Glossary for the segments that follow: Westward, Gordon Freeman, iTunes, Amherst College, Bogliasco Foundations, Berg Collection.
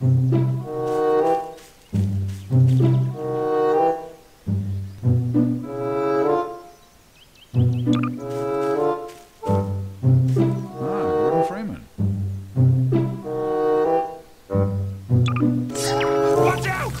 Gordon Freeman. Watch out!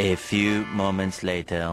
A few moments later.